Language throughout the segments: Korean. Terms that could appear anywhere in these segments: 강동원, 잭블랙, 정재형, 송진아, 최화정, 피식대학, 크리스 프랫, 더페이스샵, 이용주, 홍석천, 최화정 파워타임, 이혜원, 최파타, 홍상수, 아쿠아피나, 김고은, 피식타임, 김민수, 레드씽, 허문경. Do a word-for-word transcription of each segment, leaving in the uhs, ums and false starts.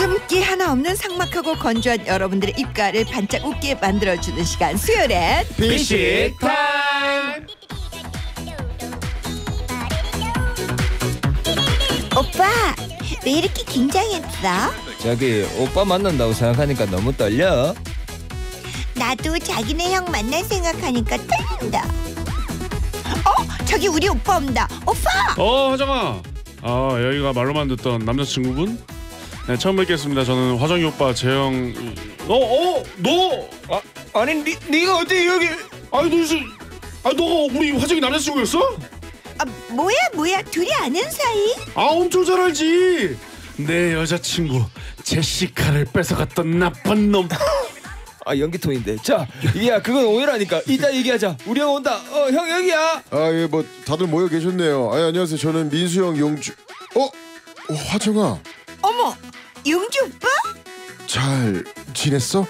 거침기 하나 없는 상막하고 건조한 여러분들의 입가를 반짝 웃게 만들어주는 시간, 수요일엔 피식타임. 오빠 왜 이렇게 긴장했어? 자기 오빠 만난다고 생각하니까 너무 떨려. 나도 자기네 형 만날 생각하니까 떨린다. 어? 저기 우리 오빠 온다. 오빠! 어, 화정아. 아, 여기가 말로만 듣던 남자친구분? 네, 처음 뵙겠습니다. 저는 화정이 오빠, 재형... 어? 어? 너? 아, 아니, 니, 니가 어때 여기... 아니, 너... 아, 너가 우리 화정이 남자친구였어? 아, 뭐야, 뭐야. 둘이 아는 사이? 아, 엄청 잘 알지. 내 여자친구, 제시카를 뺏어갔던 나쁜 놈. 아, 연기통인데. 자, 야, 그건 오해라니까. 이따 얘기하자. 우리 형 온다. 어, 형 여기야. 아, 예, 뭐 다들 모여 계셨네요. 아, 안녕하세요. 저는 민수 형, 용주. 어? 어, 화정아. 어머, 용주 오빠? 잘 지냈어?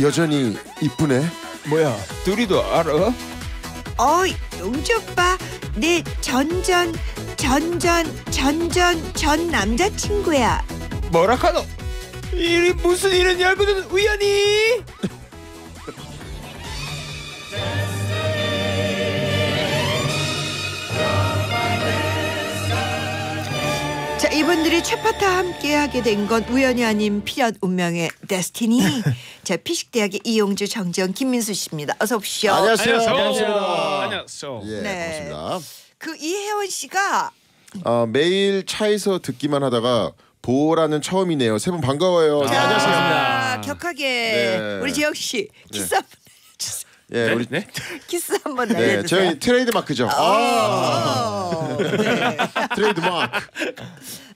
여전히 이쁘네. 뭐야, 둘이도 알아? 어, 용주 오빠, 내 전전 전전 전전 전 남자친구야. 뭐라카노? 일이 무슨 일은 알고는 우연히. 자, 이분들이 최파타와 함께하게 된 건 우연이 아닌 필연 운명의 데스티니. 자, 피식대학의 이용주, 정재형, 김민수 씨입니다. 어서 오십시오. 안녕하세요. 안녕하세요. 안녕하세요. 예, 네. 반갑습니다. 그 이혜원 씨가 어, 매일 차에서 듣기만 하다가 보라는 처음이네요. 세 분 반가워요. 자, 안녕하십니까. 아, 격하게. 네. 우리 재혁 씨 키스 한번 해주세요. 예, 네? 우리 네? 키스 한번 네, 해주세요. 저희 트레이드 마크죠. 아 네. 트레이드 마크.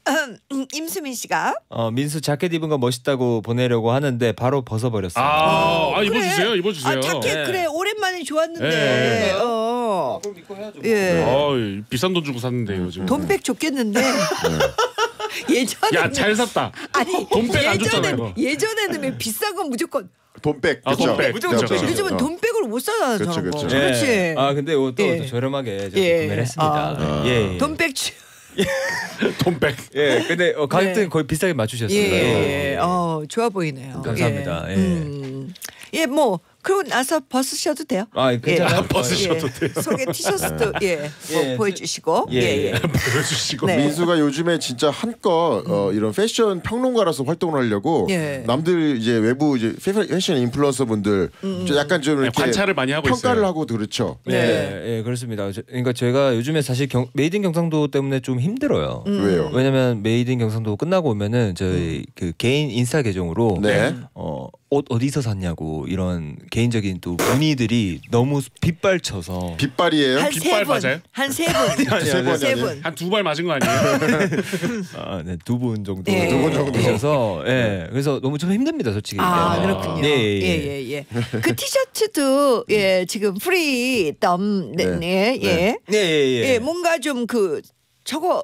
음, 임수민 씨가 어, 민수 자켓 입은 거 멋있다고 보내려고 하는데 바로 벗어버렸어요. 아, 아, 아, 그래? 입어주세요, 입어주세요. 아, 자켓 네. 그래, 오랜만에 좋았는데. 네. 어. 아, 그럼 입고 해야죠. 예. 네. 아, 비싼 돈 주고 샀는데 요즘. 돈백 줬겠는데. 네. 예전에 야, 잘 샀다. 아니, 돈백 안 줬잖아 이거. 예전에는 왜 비싼 건 무조건 돈백. 아, 돈백. 무조건 돈백. 요즘은 돈백을 못 사잖아. 그렇죠, 그렇죠. 그렇지. 예. 아, 근데 옷도 예. 저렴하게 예. 구매를 했습니다. 아. 예, 예. 돈백. 돈백. 예. 근데 어, 가격대는 예. 거의 비싸게 맞추셨어요. 예. 예. 어, 좋아 보이네요. 감사합니다. 예. 예. 음. 예, 뭐 그러고 나서 벗으셔도 돼요. 아, 괜찮아요. 예. 벗으셔도 예. 돼요. 속에 티셔츠도 예, 예. 뭐 보여주시고 예, 예. 예. 보여주시고. 네. 민수가 요즘에 진짜 한껏 어, 이런 패션 평론가라서 활동을 하려고 예. 남들 이제 외부 이제 패션 인플루언서분들 음. 약간 좀 이렇게 관찰을 많이 하고 평가를 있어요. 하고 그렇죠. 네, 예. 예. 예. 그렇습니다. 저, 그러니까 제가 요즘에 사실 경, 메이드 인 경상도 때문에 좀 힘들어요. 음. 왜요? 왜냐면 메이드 인 경상도 끝나고 오면은 저희 음. 그 개인 인스타 계정으로 네. 어, 옷 어디서 샀냐고 이런 개인적인 또 문의들이 너무 빗발쳐서. 빗발이에요? 한 빗발 분. 맞아요? 한 세 분. 세 분. 한 두 발 맞은 거 아니에요? 아, 네, 두 분 정도. 예. 두 분 정도. 그래서 예, 그래서 너무 좀 힘듭니다, 솔직히. 아, 아 그렇군요. 네, 예예. 예, 예. 그 티셔츠도 예 지금 프리덤 네예 예. 네예 예. 뭔가 좀 그 저거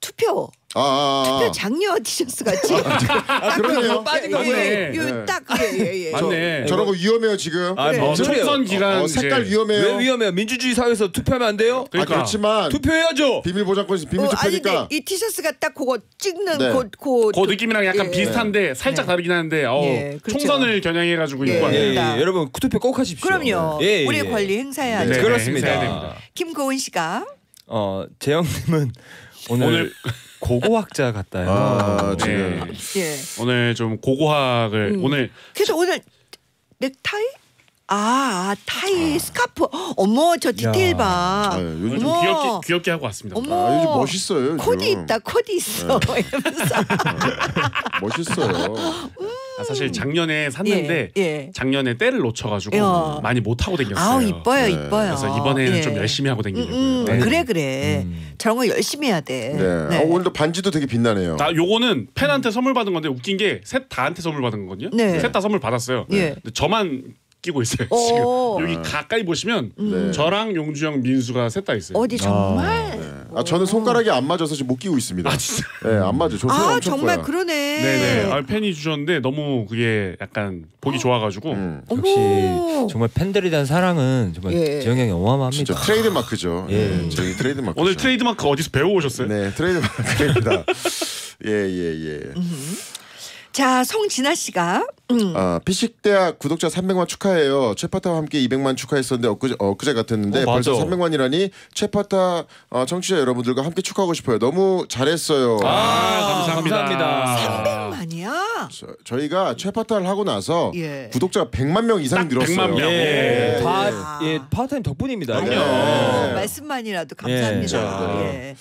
투표. 아, 투표 장려 티셔츠 같이. 아, 그러네요. 빠진 거네. 요 딱 예예예. 맞네. 저러고 위험해요 지금. 아, 그래. 어, 총선 기간 어, 어, 색깔 이제. 위험해요. 왜 위험해요? 민주주의 사회에서 투표하면 안 돼요? 그러니까. 아, 그렇지만 투표해야죠. 비밀 보장권이 비밀 어, 투표니까. 아니, 네, 이 티셔츠가 딱 그거 찍는 네. 그, 그, 그 느낌이랑 약간 예. 비슷한데 네. 살짝 다르긴 하는데 어, 예, 그렇죠. 총선을 겨냥해가지고 예. 입고 왔네요. 예. 예. 예. 여러분 투표 꼭 하십시오. 그럼요. 예. 우리의 예. 관리 행사해야 돼요. 네. 그렇습니다. 김고은 씨가 어 재영님은 오늘, 오늘 고고학자 같다요. 아, 지금 네. 네. 오늘 좀 고고학을 음. 오늘. 그래서 오늘 넥타이? 아, 아 타이 아. 스카프. 어머, 저 디테일 야. 봐. 아, 요즘 좀 귀엽게 귀엽게 하고 왔습니다. 어머, 아, 요즘 멋있어요. 코디 있다, 코디 있어. 네. 멋있어요. 음. 아, 사실 작년에 샀는데 예, 예. 작년에 때를 놓쳐가지고 예. 많이 못 하고 다녔어요. 아, 이뻐요, 네. 이뻐요. 그래서 이번에는 예. 좀 열심히 하고 다니려고요. 음, 음. 네. 그래, 그래. 음. 저런 거 열심히 해야 돼. 네. 네. 아, 오늘도 반지도 되게 빛나네요. 나 요거는 팬한테 음. 선물 받은 건데 웃긴 게 셋 다한테 선물 받은 거거든요. 네. 셋 다 선물 받았어요. 네. 근데 저만 끼고 있어요 지금. 여기 가까이 보시면 네. 저랑 용주 형, 민수가 셋 다 있어요. 어디 정말? 아, 네. 아, 저는 손가락이 안 맞아서 지금 못 끼고 있습니다. 아, 진짜? 네, 안 맞아. 저 손 엄청 커요. 아, 정말 그러네. 네네. 아, 팬이 주셨는데 너무 그게 약간 보기 좋아가지고. 음. 역시 정말 팬들에 대한 사랑은 정말 예. 재영이 형이 어마어마합니다. 진짜 트레이드 마크죠. 예, 저희 트레이드 마크. 오늘 트레이드 마크 어디서 배워오셨어요? 네, 트레이드 마크입니다. 예예예. 예, 예. 자, 송진아 씨가 음. 아, 피식대학 구독자 삼백만 축하해요. 최파타와 함께 이백만 축하했었는데 엊그제, 엊그제 같았는데 어, 벌써 삼백만이라니 최파타 어, 청취자 여러분들과 함께 축하하고 싶어요. 너무 잘했어요. 아, 아 감사합니다. 감사합니다. 삼백만이야? 저, 저희가 최파타를 하고 나서 예. 구독자가 백만 명 이상 늘었어요. 백만 명. 예. 예. 다 예, 파타임 덕분입니다. 네. 네. 말씀만이라도 감사합니다. 예. 예.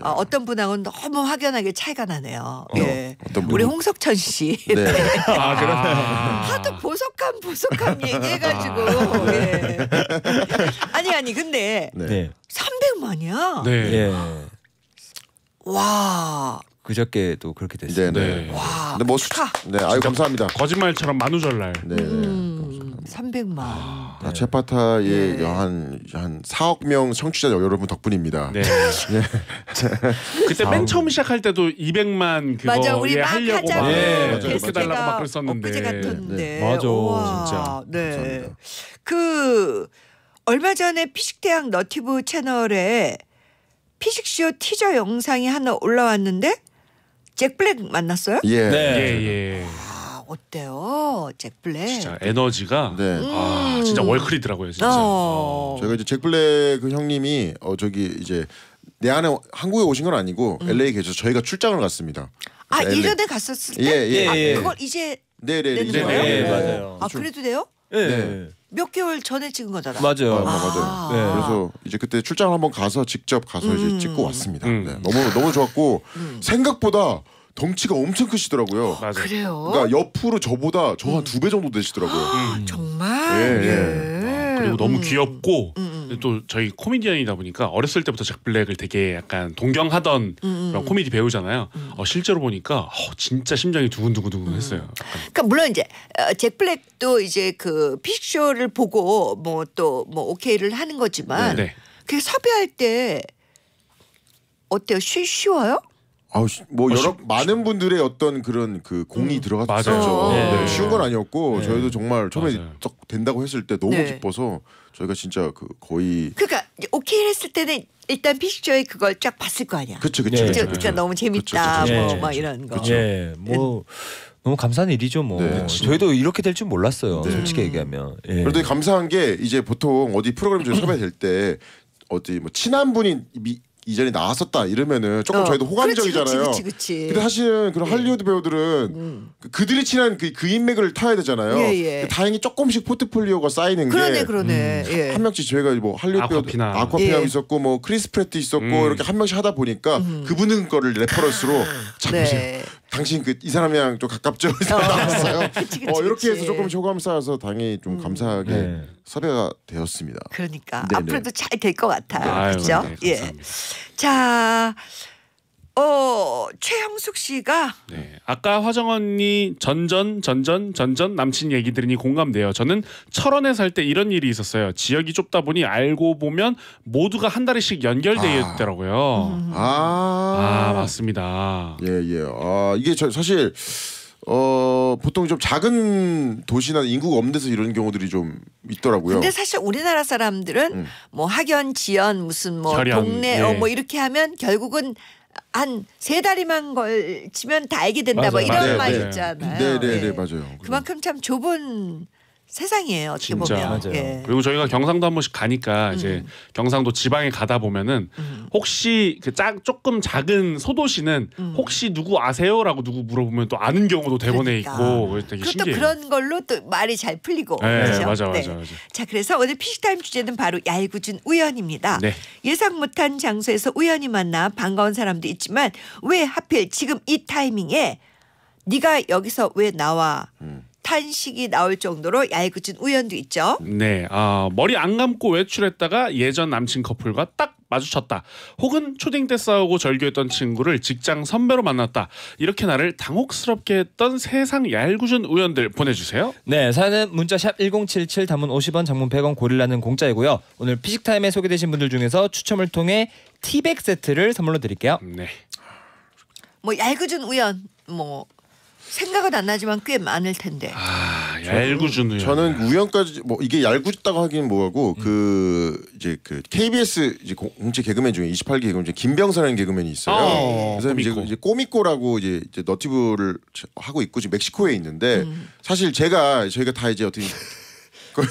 아, 어떤 분하고는 너무 확연하게 차이가 나네요. 어, 예. 어떤 우리 홍석천 씨. 네. 네. 아, 그러네요. 하도 보석함 보석함 얘기해가지고. 아, 네. 예. 아니 아니 근데 네. 삼백만이야? 네. 네. 와. 그저께도 그렇게 됐어요. 네. 네. 와. 네, 뭐 축하. 네. 아유 감사합니다. 거짓말처럼 만우절날. 네. 음, 삼백만. 아, 네. 최파타의 네. 한, 한 사억 명 청취자 여러분 덕분입니다. 네. 네. 그때 맨 처음 시작할 때도 이백만 그거 맞아, 우리 예, 막 하려고 막 네. 해달라고 막 그랬었는데. 엊그제 같은데. 네. 맞아. 우와, 진짜. 네. 감사합니다. 그 얼마 전에 피식대학 너티브 채널에 피식쇼 티저 영상이 하나 올라왔는데 잭블랙 만났어요? 예. 네. 예, 예. 아, 어때요? 잭블랙. 진짜 에너지가 네. 아, 진짜 월클이더라고요, 진짜. 어. 어. 저희가 이제 잭블랙 그 형님이 어 저기 이제 내 안에 한국에 오신 건 아니고 음. 엘에이 계셔서 저희가 출장을 갔습니다. 아, 예전에 갔었을 때? 예, 예. 아, 예. 그걸 이제 네, 네, 네. 네, 맞아요. 아, 그래도 돼요? 예. 네. 네. 몇 개월 전에 찍은 거잖아. 맞아요, 아, 아, 맞아요. 네. 그래서 이제 그때 출장을 한번 가서 직접 가서 음. 이제 찍고 왔습니다. 음. 네. 너무 너무 좋았고 음. 생각보다 덩치가 엄청 크시더라고요. 맞아요. 그래요? 그러니까 옆으로 저보다 저 한 두 배 음. 정도 되시더라고요. 음. 정말. 예. 예. 예. 아, 그리고 너무 음. 귀엽고. 음. 또 저희 코미디언이다 보니까 어렸을 때부터 잭블랙을 되게 약간 동경하던 음. 그런 코미디 배우잖아요. 음. 어, 실제로 보니까 어, 진짜 심장이 두근두근두근했어요. 음. 그러니까 물론 이제 어, 잭블랙도 이제 그 피식쇼를 보고 뭐 또 뭐 오케이를 하는 거지만 네. 그게 섭외할 때 어때요? 쉬, 쉬워요? 아우 뭐 여러 어, 쉬, 많은 분들의 어떤 그런 그 공이 음, 들어갔죠. 네. 네. 쉬운 건 아니었고 네. 저희도 정말 처음에 딱 된다고 했을 때 너무 네. 기뻐서 저희가 진짜 그 거의 그러니까 오케이 했을 때는 일단 피식쇼의 그걸 쫙 봤을 거 아니야. 그렇죠, 그렇죠. 진짜 너무 재밌다. 뭐 막 이런 거. 네, 뭐 너무 감사한 일이죠, 뭐. 네. 저희도 이렇게 될 줄 몰랐어요. 네. 솔직히 얘기하면. 예. 그래도 감사한 게 이제 보통 어디 프로그램 중에 섭외될 때 어디 뭐 친한 분이 미, 이전에 나왔었다 이러면은 조금 어. 저희도 호감적이잖아요. 그렇지, 그렇지, 그렇지. 근데 사실은 그런 할리우드 배우들은 음. 그들이 친한 그, 그 인맥을 타야 되잖아요. 예, 예. 다행히 조금씩 포트폴리오가 쌓이는 그러네, 게 그러네, 그러네. 음. 한 명씩 저희가 뭐 할리우드 아쿠아피나. 배우들 아쿠아피나 예. 있었고 뭐 크리스 프랫 있었고 음. 이렇게 한 명씩 하다 보니까 음. 그분은 거를 레퍼런스로 잠시 네. 당신 그 이 사람이랑 좀 가깝죠. 나왔어요. 그치, 그치, 어, 이렇게 그치. 해서 조금 호감 쌓아서 당연히 좀 음. 감사하게 네. 섭외가 되었습니다. 그러니까 네네. 앞으로도 잘 될 것 같아요. 네. 그렇죠? 네, 예. 자, 어 최형숙 씨가 네 아까 화정 언니 전전 전전 전전 남친 얘기 들으니 공감돼요. 저는 철원에 살 때 이런 일이 있었어요. 지역이 좁다 보니 알고 보면 모두가 한 달씩 연결돼 있더라고요. 아. 음. 아. 아 맞습니다. 예예. 예. 아 이게 저 사실 어 보통 좀 작은 도시나 인구가 없는 데서 이런 경우들이 좀 있더라고요. 근데 사실 우리나라 사람들은 음. 뭐 학연, 지연, 무슨 뭐 혈연, 동네 예. 어, 뭐 이렇게 하면 결국은 한 세 다리만 걸치면 다 알게 된다 맞아요. 뭐 이런 네, 말 네. 있잖아요. 네네네 네. 네, 맞아요. 그만큼 참 좁은 세상이에요 어떻게 진짜. 보면. 맞아요. 예. 그리고 저희가 경상도 한 번씩 가니까 음. 이제 경상도 지방에 가다 보면은 음. 혹시 그 짜, 조금 작은 소도시는 음. 혹시 누구 아세요라고 누구 물어보면 또 아는 경우도 대번에 그러니까. 있고 되게 신기해요. 그런 걸로 또 말이 잘 풀리고. 네, 그렇죠? 맞아, 맞아, 네. 맞아. 자 그래서 오늘 피식타임 주제는 바로 얄궂은 우연입니다. 네. 예상 못한 장소에서 우연히 만나 반가운 사람도 있지만 왜 하필 지금 이 타이밍에 네가 여기서 왜 나와? 음. 탄식이 나올 정도로 얄궂은 우연도 있죠. 네, 어, 머리 안 감고 외출했다가 예전 남친 커플과 딱 마주쳤다. 혹은 초딩 때 싸우고 절교했던 친구를 직장 선배로 만났다. 이렇게 나를 당혹스럽게 했던 세상 얄궂은 우연들 보내주세요. 네, 사연은 문자 샵 일공칠칠 담은 오십 원 장문 백 원 고릴라는 공짜이고요. 오늘 피식타임에 소개되신 분들 중에서 추첨을 통해 티백 세트를 선물로 드릴게요. 네, 뭐 얄궂은 우연 뭐 생각은 안 나지만 꽤 많을 텐데. 아, 얄궂은. 저는 우연까지 뭐 이게 얄궂다고 하긴 뭐하고 음. 그 이제 그 케이비에스 이제 공채 개그맨 중에 이십팔 기 개그맨 중에 김병사라는 개그맨이 있어요. 어. 그래서 꼬미꼬. 이제 꼬미꼬라고 이제, 이제 너튜브를 하고 있고 지금 멕시코에 있는데 음. 사실 제가 저희가 다 이제 어떻게 그,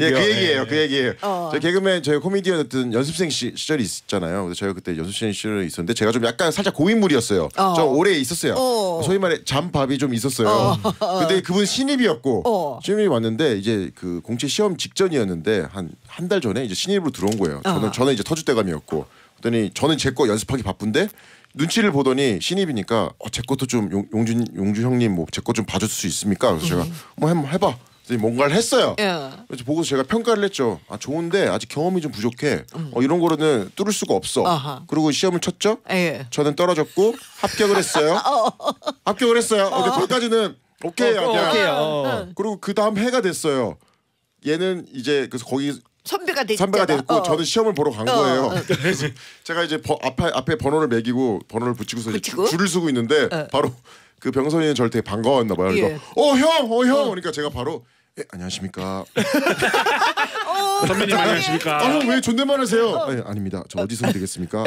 예, 그 얘기예요. 네. 그 얘기예요. 어. 저희 개그맨, 저희 코미디언이었던 연습생 시, 시절이 있었잖아요. 그래서 저희가 그때 연습생 시절이 있었는데 제가 좀 약간 살짝 고인물이었어요. 어. 좀 오래 있었어요. 어. 소위 말해 잠밥이 좀 있었어요. 어. 근데 그분 신입이었고 어. 신입이 왔는데 이제 그 공채 시험 직전이었는데 한 한 달 전에 이제 신입으로 들어온 거예요. 저는 어. 저는 이제 터줏대감이었고 그랬더니 저는 제 거 연습하기 바쁜데 눈치를 보더니 신입이니까 어, 제 것도 좀 용, 용준 용주 형님 뭐 제 거 좀 봐줄 수 있습니까? 그래서 제가 음. 뭐 한번 해봐. 뭔가를 했어요. Yeah. 그래서 보고서 제가 평가를 했죠. 아 좋은데 아직 경험이 좀 부족해. 음. 어, 이런 거로는 뚫을 수가 없어. Uh-huh. 그리고 시험을 쳤죠. 에이. 저는 떨어졌고 합격을 했어요. 어. 합격을 했어요. 어. 근데 거기까지는 오케이. 어, 그냥. 오케이. 어. 그리고 그 다음 해가 됐어요. 얘는 이제 그래서 거기 선배가 됐죠. 선배가 됐고 어. 저는 시험을 보러 간 어. 거예요. 어. 제가 이제 버, 앞에, 앞에 번호를 매기고 번호를 붙이고서 붙이고? 줄을 서고 있는데 어. 바로 그 병선이는 저한테 반가웠나 봐요. 예. 그러니까 어 형, 어 형. 어. 그러니까 제가 바로 예, 안녕하십니까. 어, 선배님 안녕하십니까. 아, 형 왜 존댓말 하세요? 어. 아니, 아닙니다. 저 어디서 되겠습니까?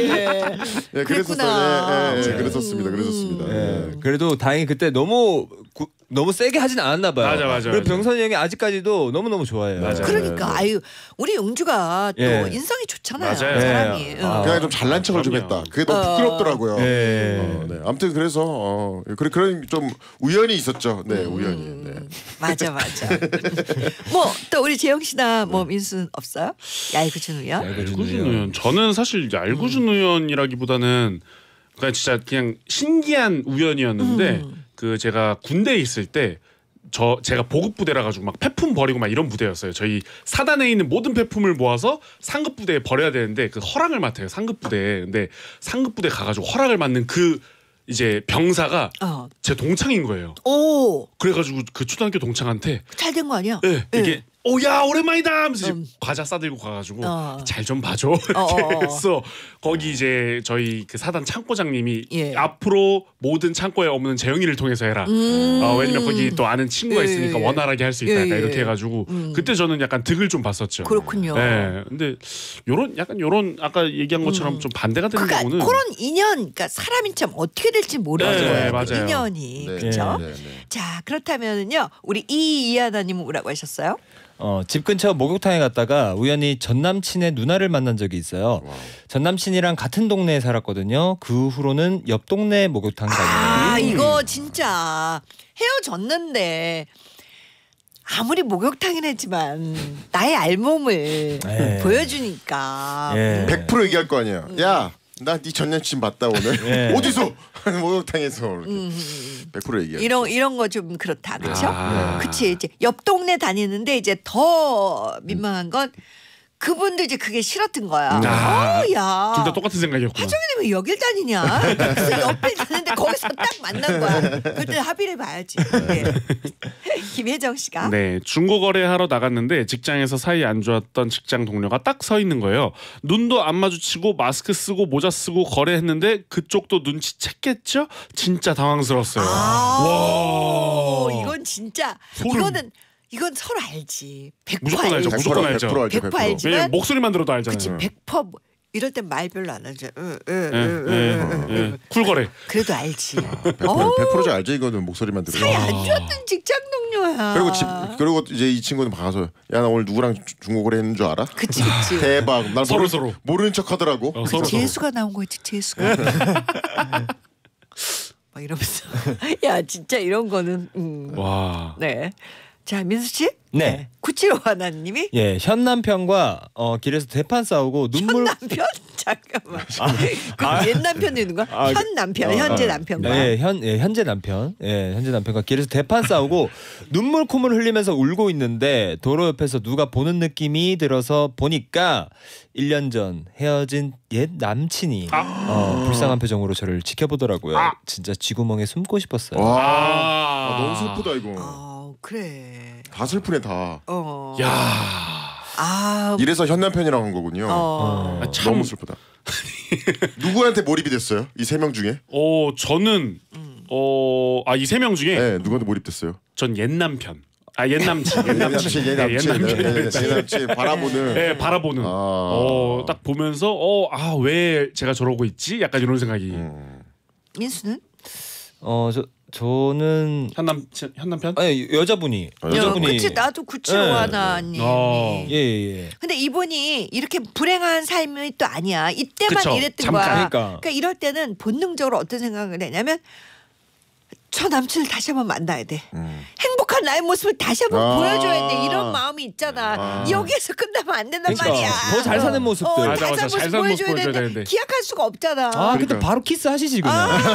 예. 예, 그랬었어요. 예, 예, 예, 그랬었습니다. 그랬었습니다. 음. 예. 그래도 다행히 그때 너무 구, 너무 세게 하진 않았나 봐요. 맞아, 맞아. 그리고 병선이 형이 아직까지도 너무 너무 좋아해요. 맞아. 그러니까 아유 우리 용주가 또 예. 인성이 좋잖아요. 맞아요. 사람이. 예. 아, 그냥 좀 잘난 척을 아, 좀 했다. 그게 너무 어. 부끄럽더라고요. 예. 어, 네. 아무튼 그래서 어, 그런 그런 좀 우연이 있었죠. 네, 음. 우연이. 네. 맞아, 맞아. 뭐 또 우리 재영 씨나 뭐 네. 민수는 없어요? 얄궂은 우연? 얄궂은 우연. 저는 사실 얄궂 꾸준 우연이라기보다는 그냥 진짜 그냥 신기한 우연이었는데 음. 그 제가 군대에 있을 때 저 제가 보급 부대라 가지고 막 폐품 버리고 막 이런 부대였어요. 저희 사단에 있는 모든 폐품을 모아서 상급 부대에 버려야 되는데 그 허락을 맡아요. 상급 부대에. 근데 상급 부대 가 가지고 허락을 맡는 그 이제 병사가 어. 제 동창인 거예요. 오. 그래 가지고 그 초등학교 동창한테 잘 된 거 아니야? 네, 네. 이게 오야 오랜만이다 하면서 음. 과자 싸들고 가가지고 어. 잘 좀 봐줘. 그래서 거기 이제 저희 그 사단 창고장님이 예. 앞으로 모든 창고에 없는 재영이를 통해서 해라. 음. 어, 왜냐면 거기 또 아는 친구가 있으니까 예. 원활하게 할 수 있다. 예. 이렇게 해가지고 음. 그때 저는 약간 득을 좀 봤었죠. 그렇군요. 네. 근데 요런 약간 요런 아까 얘기한 것처럼 음. 좀 반대가 되는 그러니까 경우는 그런 인연, 그러니까 사람이 참 어떻게 될지 모르는 네, 네, 인연이 네. 그렇죠. 네, 네, 네. 자 그렇다면은요 우리 이이하나님은 뭐라고 하셨어요? 어, 집 근처 목욕탕에 갔다가 우연히 전남친의 누나를 만난 적이 있어요. 와우. 전남친이랑 같은 동네에 살았거든요. 그 후로는 옆 동네 목욕탕 가요. 아 음. 이거 진짜 헤어졌는데 아무리 목욕탕이긴 했지만 나의 알몸을 예. 보여주니까 예. 백 퍼센트 얘기할 거 아니야. 야 나 네 전남친 봤다 오늘. 예. 어디서? 목욕탕에서 백 퍼센트 얘기해. 이런 이런 거 좀 그렇다, 그렇죠? 아 그치 이제 옆 동네 다니는데 이제 더 민망한 건 그분도 이제 그게 싫었던 거야. 아 야. 둘 다 똑같은 생각이었구나. 하정이는 왜 여길 다니냐? 그래서 옆에 다니는데 거기서 딱 만난 거야. 그때 합의를 봐야지. 네. 김혜정 씨가 네 중고거래 하러 나갔는데 직장에서 사이 안 좋았던 직장 동료가 딱 서 있는 거예요. 눈도 안 마주치고 마스크 쓰고 모자 쓰고 거래했는데 그쪽도 눈치챘겠죠? 진짜 당황스러웠어요. 아 와 이건 진짜 소름. 이거는 이건 서로 알지. 백 퍼센트 무조건 알죠. 무조건 알죠. 백 퍼센트 알지만 목소리만 들어도 알잖아요. 그치 백 퍼센트 이럴 땐 말 별로 안 하죠. 쿨거래. 그래도 알지. 백 퍼센트 알지 이거는 목소리만 들어도. 사이 안 좋았던 직장 동료야. 그리고 집 그리고 이제 이 친구는 봐서 야 나 오늘 누구랑 중고거래 했는 줄 알아? 그치 그치. 대박. 날 서로 서로 모르는 척하더라고. 재수가 나온 거였지 재수가. 막 이러면서 야 진짜 이런 거는 와 네. 자 민수 씨, 네, 구칠오 하나님이 예 현 남편과 어 길에서 대판 싸우고 눈물. 현 남편 잠깐만. 아, 그 옛 남편이 있는 거야? 아, 현 남편, 아, 현재 남편과. 네, 현 예, 현재 남편, 예 현재 남편과 길에서 대판 싸우고 눈물 콧물 흘리면서 울고 있는데 도로 옆에서 누가 보는 느낌이 들어서 보니까 일 년 전 헤어진 옛 남친이 아. 어, 불쌍한 표정으로 저를 지켜보더라고요. 아. 진짜 쥐구멍에 숨고 싶었어요. 아, 아. 아 너무 슬프다 이거. 아. 그래 다 슬프네 다. 어. 야. 아. 이래서 현 남편이라고 한 거군요. 어. 어. 아, 참. 너무 슬프다. 누구한테 몰입이 됐어요? 이 세 명 중에? 어 저는 어 아 이 세 명 중에 네, 누구한테 몰입됐어요? 전 옛 남편. 아 옛남친 옛남친 옛남친 바라보는 네 바라보는 아 어, 딱 보면서 어 아 왜 제가 저러고 있지 약간 이런 생각이. 음. 민수는? 어 저 저는 현남친 현남편? 아니 여자분이 여, 여자분이. 그치 나도 구칠오하나님. 예 예예. 근데 이분이 이렇게 불행한 삶이 또 아니야. 이때만 그쵸, 이랬던 잠깐. 거야. 그러니까. 그러니까 이럴 때는 본능적으로 어떤 생각을 했냐면. 저 남친을 다시 한번 만나야 돼. 음. 행복한 나의 모습을 다시 한번 아 보여줘야 돼. 이런 마음이 있잖아. 아 여기에서 끝나면 안 된단 그러니까, 말이야. 더 잘 사는 모습들. 어, 맞아, 맞아, 잘 사는 모습 보여줘야 되는데 기약할 수가 없잖아. 아 그러니까. 근데 바로 키스하시지 그냥. 아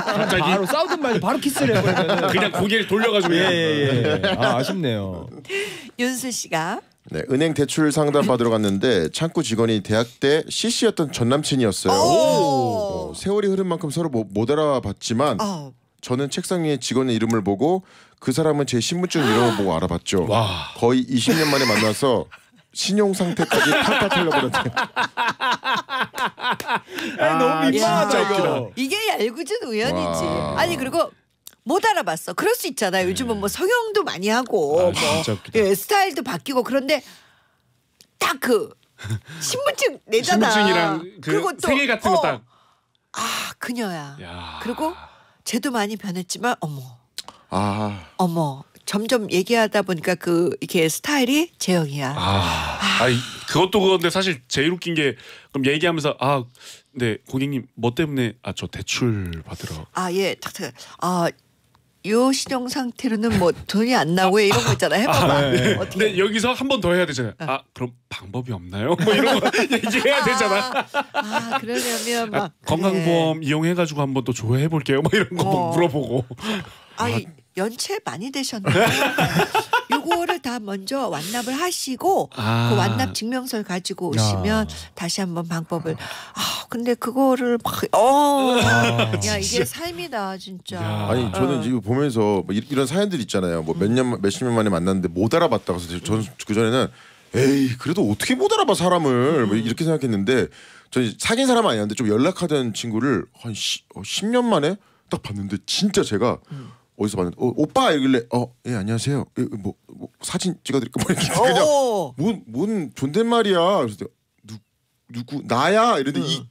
갑자기 바로 싸우든 말든 바로 키스를 해버리면 그냥 고개를 돌려가지고. 예, 예, 예. 아, 아쉽네요. 윤수 씨가. 네, 은행 대출 상담 받으러 갔는데 창구 직원이 대학 때 씨씨였던 전 남친이었어요. 어, 세월이 흐른 만큼 서로 뭐, 못 알아봤지만 어. 저는 책상 위에 직원의 이름을 보고 그 사람은 제 신분증 이름을 보고 알아봤죠. 와. 거의 이십 년 만에 만나서 신용 상태까지 팍팍 털려버렸대요. 아, 너무 민망하다 이거. 이게 얄궂은 우연이지. 와. 아니 그리고 못 알아봤어. 그럴 수 있잖아요. 네. 요즘은 뭐 성형도 많이 하고 아, 뭐 예, 스타일도 바뀌고 그런데 딱 그 신분증 내잖아. 신분증이랑 그 그리고 또 생일 같은 어, 거 딱. 아 그녀야. 야. 그리고 쟤도 많이 변했지만 어머, 아. 어머 점점 얘기하다 보니까 그 이렇게 스타일이 재영이야. 아, 아. 아니, 그것도 그런데 사실 제일 웃긴 게 그럼 얘기하면서 아, 네 고객님 뭐 때문에 아 저 대출 받으러. 아 예, 탁탁. 아 요 신용 상태로는 뭐 돈이 안 나오고 이런 거 있잖아. 해봐봐. 아, 네. 어떻게? 근데 여기서 한 번 더 해야 되잖아요. 아, 아 그럼 방법이 없나요? 뭐 이런 거 얘기해야 되잖아. 아 그러려면 막 아, 그래. 건강보험 이용해가지고 한 번 또 조회해 볼게요. 뭐 이런 거 어. 물어보고. 아 이, 연체 많이 되셨네요. 요거를 다 먼저 완납을 하시고 아. 그 완납 증명서를 가지고 오시면 야. 다시 한번 방법을. 아 근데 그거를 막 어. 아, 야 이게 삶이다 진짜. 야. 아니 저는 어. 지금 보면서 뭐 이런 사연들 있잖아요. 뭐 몇 년 몇십 년 만에 만났는데 못 알아봤다고 해서 저는 그 전에는 에이 그래도 어떻게 못 알아봐 사람을 음. 뭐 이렇게 생각했는데 저는 사귄 사람 아니었는데 좀 연락하던 친구를 한 시, 어, 십 년 만에 딱 봤는데 진짜 제가. 음. 어디서 봤는데 어, 오빠 이길래 어 예 안녕하세요 예, 뭐, 뭐 사진 찍어드릴까 뭐 이렇게 그냥 뭔 뭔 존댓말이야 그래서 누 누구 나야 이런데 응. 이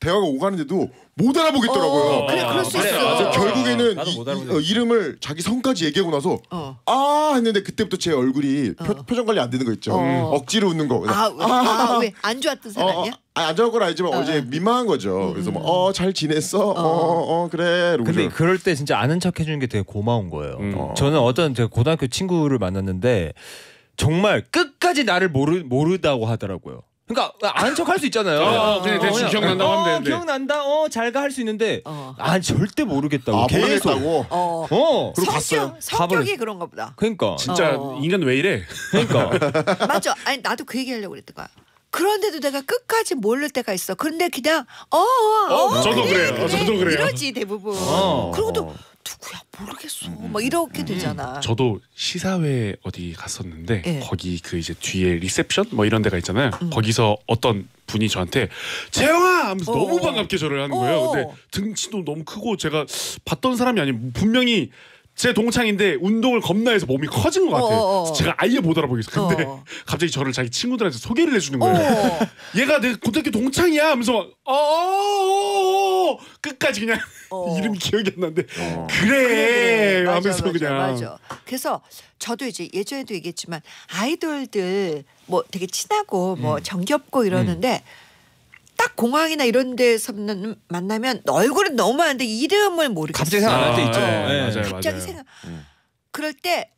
대화가 오가는데도 못 알아보겠더라고요. 어, 그래 그럴 수 있어. 맞아, 결국에는 이, 어, 이름을 자기 성까지 얘기하고 나서 어. 아 했는데 그때부터 제 얼굴이 어. 표, 표정 관리 안 되는 거 있죠. 어. 억지로 웃는 거. 아 왜 아 왜 안 좋았던 사람이야? 안 좋은 걸 알지만 어. 어제 민망한 거죠. 음. 그래서 뭐 어 잘 지냈어? 어어 어, 어, 그래. 근데 저. 그럴 때 진짜 아는 척 해주는 게 되게 고마운 거예요. 음. 어. 저는 어떤 제 고등학교 친구를 만났는데 정말 끝까지 나를 모르 모르다고 하더라고요. 그러니까 아는 척 할 수 있잖아요. 어, 그냥 대충 어, 기억난다고 하면 되는데. 어, 기억난다. 어, 잘 가 할 수 있는데 어. 아 절대 모르겠다고. 아, 계속. 모르겠다고. 어. 어. 그리고 갔어요. 성격이 그런가 보다. 그러니까. 진짜 어. 인간 왜 이래? 그러니까. 맞죠. 아니 나도 그 얘기하려고 그랬던 거야. 그런데도 내가 끝까지 모를 때가 있어. 그런데 그냥 어어 어, 어, 저도 그래, 그래요. 그래. 저도 그래요. 이러지 대부분. 어. 그리고 또 누구야 모르겠어. 음. 막 이렇게 음. 되잖아. 저도 시사회 어디 갔었는데 예. 거기 그 이제 뒤에 리셉션 뭐 이런 데가 있잖아요. 음. 거기서 어떤 분이 저한테 재영아 하면서 어. 너무 반갑게 저를 하는 거예요. 어. 근데 등치도 너무 크고 제가 봤던 사람이 아니에요. 분명히 제 동창인데 운동을 겁나 해서 몸이 커진 것 같아요. 어어. 제가 아예 못 알아보겠어요. 근데 어어. 갑자기 저를 자기 친구들한테 소개를 해주는 거예요. 얘가 내 고등학교 동창이야 하면서 막 어어어어어어 끝까지 그냥 이름이 기억이 안 나는데 어. 그래 맞아, 하면서 맞아, 그냥 맞아. 그래서 저도 이제 예전에도 얘기했지만 아이돌들 뭐 되게 친하고 음. 뭐 정겹고 이러는데 음. 딱 공항이나 이런 데서 만나면 얼굴은 너무 많은데 이름을 모르겠어. 갑자기 생각날 때 있죠. 아, 네, 네, 맞아요, 갑자기 맞아요. 생각. 음. 그럴 때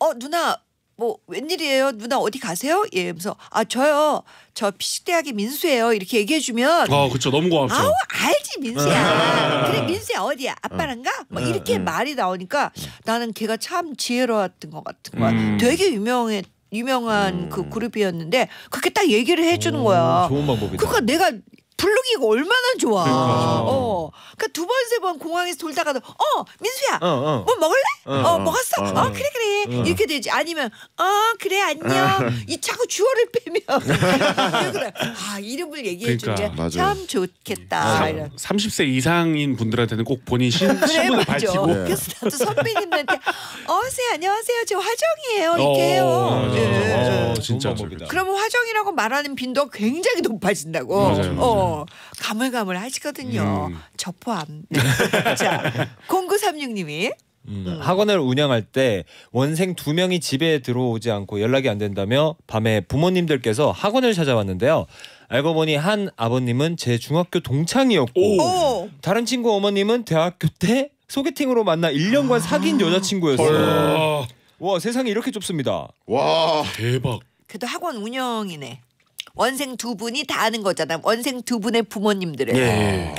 어 누나 뭐 웬일이에요? 누나 어디 가세요? 예, 그래서 아 저요. 저 피식대학의 민수예요. 이렇게 얘기해주면. 아 그렇죠. 너무 고맙죠. 아우 알지 민수야. 그래 민수야 어디야? 아빠랑가? 뭐 이렇게 음. 말이 나오니까 나는 걔가 참 지혜로웠던 것 같은 거야. 음. 되게 유명했. 유명한 음. 그 그룹이었는데 그렇게 딱 얘기를 해주는 오, 거야. 좋은 방법이다. 그러니까 내가 블루기가 얼마나 좋아. 그러니까. 어. 그러니까 두 번 세 번 공항에서 돌다가도 어 민수야 어, 어. 뭐 먹을래? 어, 어. 어 먹었어? 어, 어. 어 그래 그래 어. 이렇게 되지. 아니면 어 그래 안녕 이 자꾸 주어를 빼면 그래. 아 이름을 얘기해 주니까 그러니까. 참 좋겠다. 아, 이런. 삼십 세 이상인 분들한테는 꼭 본인 신, 신분을 밝히고 네. 그래서 나도 선배님한테 어세요 안녕하세요 저 화정이에요 이렇게 해요. 어, 네. 네. 어, 진짜 그러면 화정이라고 말하는 빈도가 굉장히 높아진다고. 맞아요, 맞아요. 어, 가물가물 하시거든요. 음. 저포함. 자, 공구삼육 님이 음. 음. 학원을 운영할 때 원생 두 명이 집에 들어오지 않고 연락이 안 된다며 밤에 부모님들께서 학원을 찾아왔는데요. 알고 보니 한 아버님은 제 중학교 동창이었고 오. 다른 친구 어머님은 대학교 때 소개팅으로 만나 일 년간 아. 사귄 여자친구였어요. 와, 와 세상이 이렇게 좁습니다. 와 대박. 그래도 학원 운영이네. 원생 두 분이 다 아는 거잖아. 원생 두 분의 부모님들을. 예.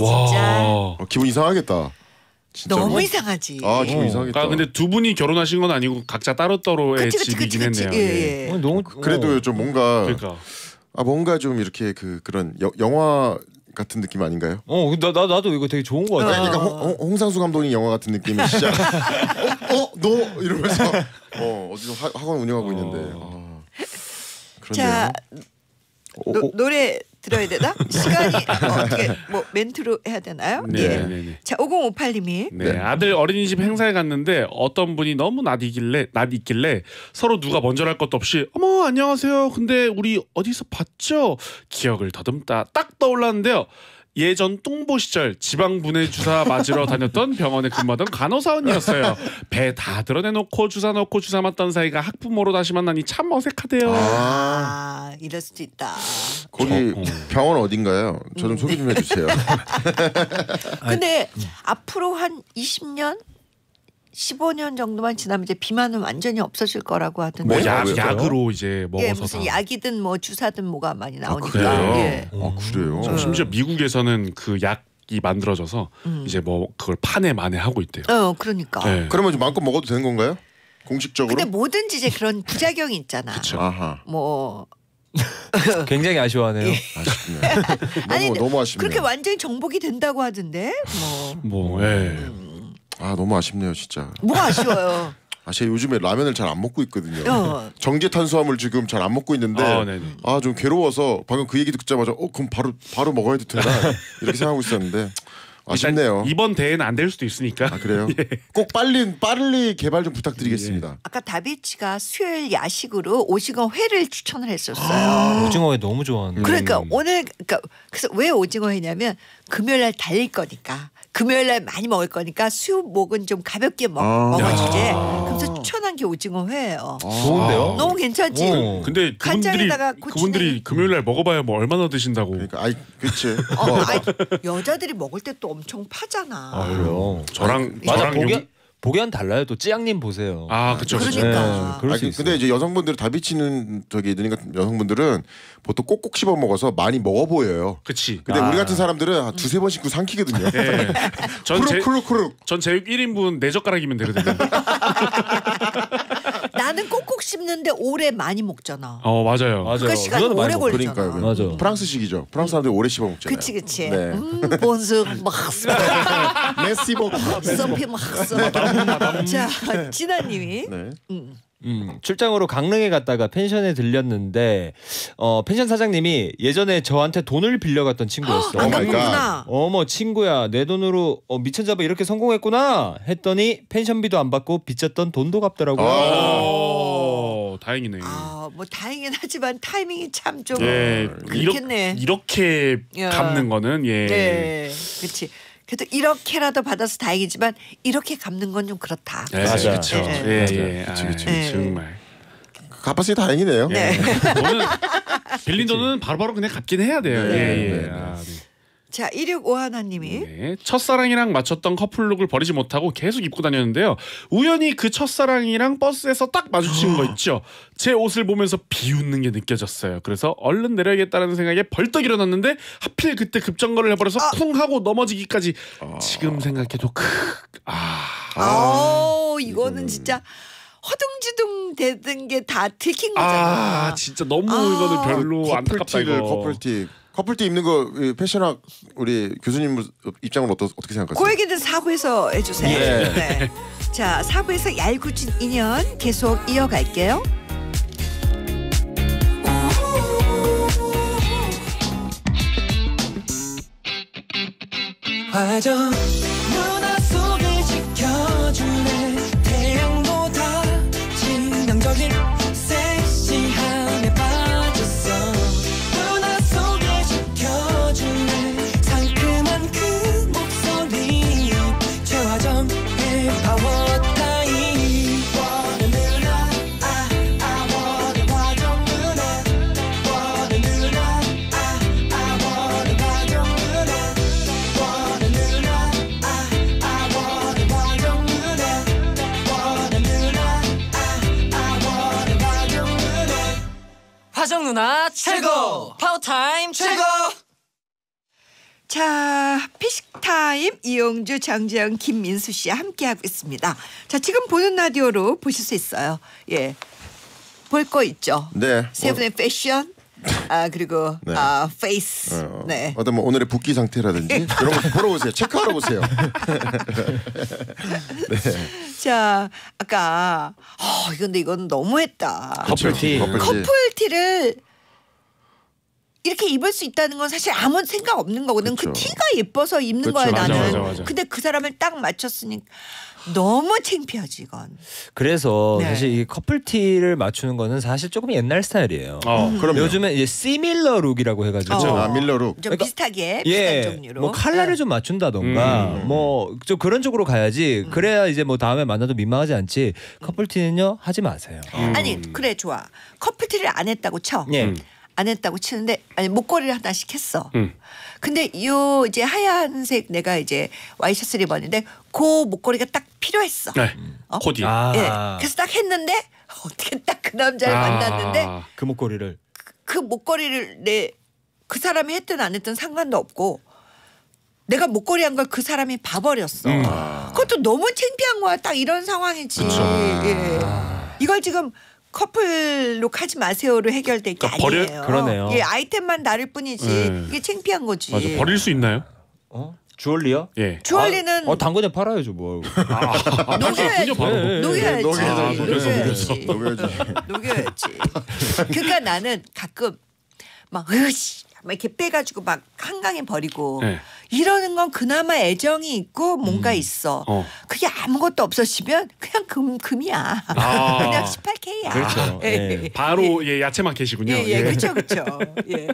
와. 진짜. 기분 이상하겠다. 진짜 너무 뭐? 이상하지. 아 기분 어. 이상하겠다. 아 근데 두 분이 결혼하신 건 아니고 각자 따로따로의 그치, 그치, 집이긴 그치, 했네요. 예. 예. 어, 너무 그래도 어. 좀 뭔가 그러니까. 아 뭔가 좀 이렇게 그 그런 여, 영화 같은 느낌 아닌가요? 어, 나, 나 나도 이거 되게 좋은 거 같아. 아. 그러니까 홍, 홍상수 감독님 영화 같은 느낌이 진짜. 어, 너 어, 이러면서 어 어디서 하, 학원 운영하고 어. 있는데. 어. 자 노, 노래 들어야 되나? 시간이 어, 어떻게 뭐 멘트로 해야 되나요? 네. 예. 네, 네. 자 오공오팔 님이 네. 네. 아들 어린이집 행사에 갔는데 어떤 분이 너무 낯익길래 낯익길래 서로 누가 먼저랄 것도 없이 어머 안녕하세요. 근데 우리 어디서 봤죠? 기억을 더듬다 딱 떠올랐는데요. 예전 똥보 시절 지방분해 주사 맞으러 다녔던 병원에 근무하던 간호사 언니였어요. 배 다 드러내놓고 주사 넣고 주사 맞던 사이가 학부모로 다시 만나니 참 어색하대요. 아, 이럴 수도 있다. 거기 저, 어. 병원 어딘가요? 저 좀 소개 좀 해주세요. 근데 앞으로 한 이십 년? 십오 년 정도만 지나면 이제 비만은 완전히 없어질 거라고 하던데. 뭐 약, 약으로 이제 먹어서. 예, 무슨 약이든 뭐 주사든 뭐가 많이 나오니까. 아, 그래요? 예. 아, 그래요? 음. 심지어 미국에서는 그 약이 만들어져서 음. 이제 뭐 그걸 판에 만에 하고 있대요. 어, 그러니까. 네. 그러면 이제 마음껏 먹어도 되는 건가요? 공식적으로? 근데 뭐든지 이제 그런 부작용이 있잖아. 그렇죠. 아하. 뭐. 굉장히 아쉬워하네요. 아쉽네. 아니, 너무, 너무 아쉽네. 그렇게 완전히 정복이 된다고 하던데. 뭐. 뭐. 예. 음. 아 너무 아쉽네요 진짜. 뭐가 아쉬워요? 아 제가 요즘에 라면을 잘 안 먹고 있거든요. 어. 정제 탄수화물 지금 잘 안 먹고 있는데 어, 아 좀 괴로워서 방금 그 얘기 듣자마자 어 그럼 바로 바로 먹어야 되나 이렇게 생각하고 있었는데 아쉽네요. 이번 대회는 안 될 수도 있으니까. 아 그래요? 예. 꼭 빨리 빨리 개발 좀 부탁드리겠습니다. 예. 아까 다비치가 수요일 야식으로 오징어 회를 추천을 했었어요. 오징어 회 너무 좋아하는데. 그러니까 음. 오늘 그러니까 그래서 왜 오징어 회냐면 금요일 날 달릴 거니까. 금요일날 많이 먹을 거니까 수목은 좀 가볍게 먹, 아 먹어주지. 그래서 추천한 게 오징어 회예요. 아 좋은데요? 너무 괜찮지. 오. 근데 그분들이, 그분들이 금요일날 먹어봐야 뭐 얼마나 드신다고. 그러니까 아이 그치. 어, 아이, 여자들이 먹을 때 또 엄청 파잖아. 아유, 저랑 저랑 보기 보기는 달라요. 또 찌양님 보세요. 아 그렇죠. 그러니까. 네, 아니, 근데 이제 여성분들 다비치는 저기 느린 같은 여성분들은 보통 꼭꼭 씹어 먹어서 많이 먹어 보여요. 그렇지. 근데 아. 우리 같은 사람들은 한 두세 번씩 그 삼키거든요. 네. 전 크룩크룩크룩. 전 제육 일 인분 네 젓가락이면 되거든요. 나는 꼭꼭 씹는데 오래 많이 먹잖아. 어 맞아요. 맞아요. 그 시간 오래 걸리잖아. 그러니까요. 맞아. 프랑스식이죠. 프랑스 사람들이 오래 씹어 먹잖아요. 그치 그치. 네. 음, 본스 막스. 메시보. 서피 막스. 자 진아님이. 네. 음. 음, 출장으로 강릉에 갔다가 펜션에 들렸는데 어, 펜션 사장님이 예전에 저한테 돈을 빌려갔던 친구였어. 안 갚는구나. 어머 친구야 내 돈으로 어, 미천잡아 이렇게 성공했구나 했더니 펜션비도 안 받고 빚졌던 돈도 갚더라고요. 다행이네. 아, 뭐 다행이긴 하지만 타이밍이 참 좀 예, 그렇겠네. 이렇게, 이렇게 갚는 거는 예. 네, 그렇지. 그래도 이렇게라도 받아서 다행이지만 이렇게 갚는 건 좀 그렇다. 네, 맞아, 그렇죠. 예, 예, 그렇죠. 정말 갚았으니 다행이네요. 네. 돈은 빌린 돈은 바로바로 그냥 갚긴 해야 돼요. 네. 예, 예. 네. 아, 네. 자 일육오일 님이 네, 첫사랑이랑 맞췄던 커플룩을 버리지 못하고 계속 입고 다녔는데요. 우연히 그 첫사랑이랑 버스에서 딱 마주친 거 있죠. 제 옷을 보면서 비웃는 게 느껴졌어요. 그래서 얼른 내려야겠다는 생각에 벌떡 일어났는데 하필 그때 급정거를 해버려서 아. 쿵 하고 넘어지기까지. 아. 지금 생각해도 크... 아... 아 이거는 진짜 허둥지둥 되던 게 다 들킨 거잖아. 아 진짜 너무 아. 이거는 별로 안타깝다. 커플티, 이거 커플티 커플티 입는 거 패션학 우리 교수님 입장은 어떠, 어떻게 생각하세요? 그 얘기는 사부에서 해주세요. 예. 네. 자, 사부에서 얄궂은 인연 계속 이어갈게요. 화정 누나 속을 지켜주네. 태양보다 진명적인 섹시함에 빠졌어. 누나 속을 지켜주네. 상큼한 그 목소리 최화정의 파워 타임. 원은 누나 아, 아 원은 화정 누나. 원은 누나 아, 아 원은 화정 누나. 화정 누나 최고! 파워타임 최고! 자, 피식타임 이용주, 정재형, 김민수 씨와 함께하고 있습니다. 자, 지금 보는 라디오로 보실 수 있어요. 예, 볼 거 있죠? 네. 세 분의 어... 패션, 아 그리고 네. 아 페이스, 어, 네. 어떤 뭐 오늘의 붓기 상태라든지 이런 거 보러 오세요. 체크하러 오세요. 네. 자, 아까 어, 근데 이건 너무했다. 커플티. 커플티를 이렇게 입을 수 있다는 건 사실 아무 생각 없는 거거든. 그쵸. 그 티가 예뻐서 입는 그쵸. 거야 맞아, 나는. 맞아, 맞아. 근데 그 사람을 딱 맞췄으니까 너무 창피하지 이건. 그래서 네. 사실 이 커플티를 맞추는 거는 사실 조금 옛날 스타일이에요. 어, 음. 그럼요. 요즘에 이제 시밀러 룩이라고 해가지고. 그렇죠. 아, 밀러 룩. 좀 그러니까, 비슷하게 비슷한 예, 종류로. 뭐 컬러를 네. 좀 맞춘다던가 음. 뭐 좀 그런 쪽으로 가야지. 음. 그래야 이제 뭐 다음에 만나도 민망하지 않지. 커플티는요 하지 마세요. 음. 아니 그래 좋아. 커플티를 안 했다고 쳐. 예. 음. 안 했다고 치는데 아니 목걸이를 하나씩 했어. 음. 근데 요 이제 하얀색 내가 이제 와이셔츠를 입었는데 그 목걸이가 딱 필요했어. 네. 어? 코디. 아. 예. 그래서 딱 했는데 어떻게 딱 그 남자를 아. 만났는데 그 목걸이를 그, 그 목걸이를 내 그 사람이 했든 안 했든 상관도 없고 내가 목걸이 한 걸 그 사람이 봐버렸어. 음. 그것도 너무 창피한 거야. 딱 이런 상황이지. 예. 이걸 지금 커플룩 하지 마세요로 해결될 게 그러니까 아니에요. 버려? 그러네요. 예, 아이템만 다를 뿐이지 네. 이게 창피한 거지. 맞아, 버릴 수 있나요? 어? 주얼리요? 예. 주얼리는 아, 어, 당근에 팔아야죠 뭐. 아, 녹여야지. 녹여야지. 녹여야지. 녹여야지. 그러니까 나는 가끔 막 으이씨 막 이렇게 빼가지고 막 한강에 버리고 네. 이러는 건 그나마 애정이 있고 뭔가 음. 있어. 어. 그게 아무것도 없어지면 그냥 금, 금이야. 아. 그냥 십팔 케이야. 그렇죠. 예. 예. 바로 예. 예, 야채만 계시군요. 예, 예. 그렇죠. 그렇죠. 예.